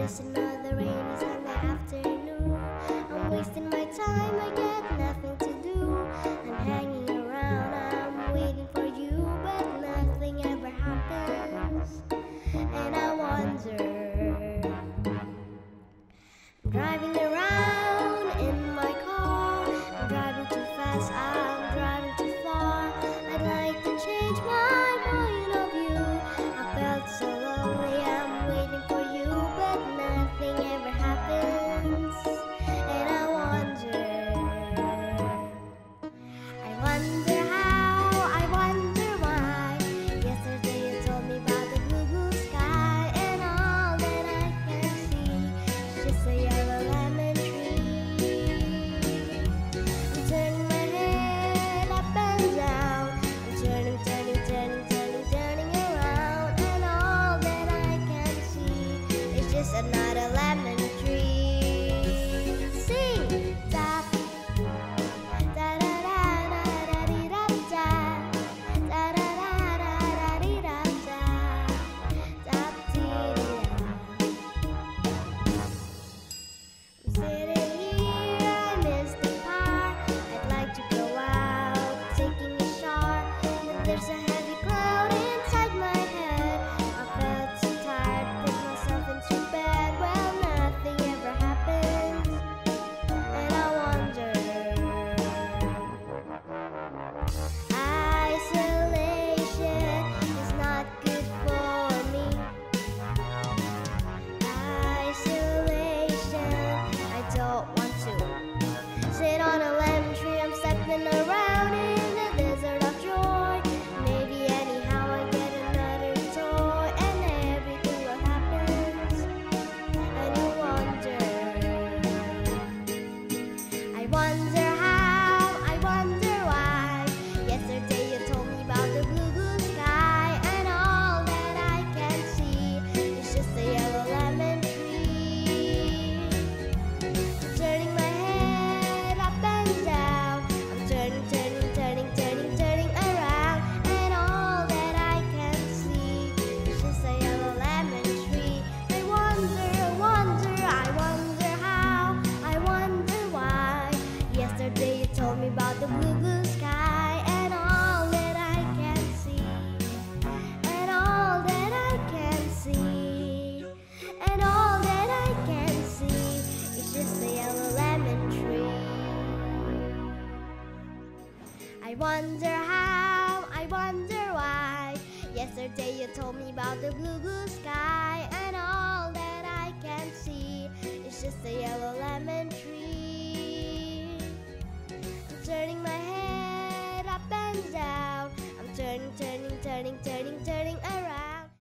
Just another rainy Sunday afternoon. I'm wasting my time, I got nothing to do. I'm hanging around, I'm waiting for you, but nothing ever happens. And I wonder, I'm driving around in my car. I'm driving too fast, I'm driving too far. I'd like to change my point of view. I felt so lonely, I'm waiting for you, but nothing ever happens. And I wonder how, I wonder why. Yesterday you told me about the blue, blue sky, and all that I can see is just a yellow lemon tree. I'm turning my head up and down, I'm turning around, and all that I can see is just another lemon tree. Sing! Tap! There's a heavy cloud inside my head. I felt so tired, put myself into bed. Well, nothing ever happens, and I wonder. Isolation is not good for me. Isolation, I don't want to sit on a lemon tree. I'm stepping around in the desert of joy. Yesterday you told me about the blue, blue sky, and all that I can see, and all that I can see, and all that I can see is just a yellow lemon tree. I wonder how, I wonder why. Yesterday you told me about the blue, blue sky, and all that I can see is just a yellow lemon tree.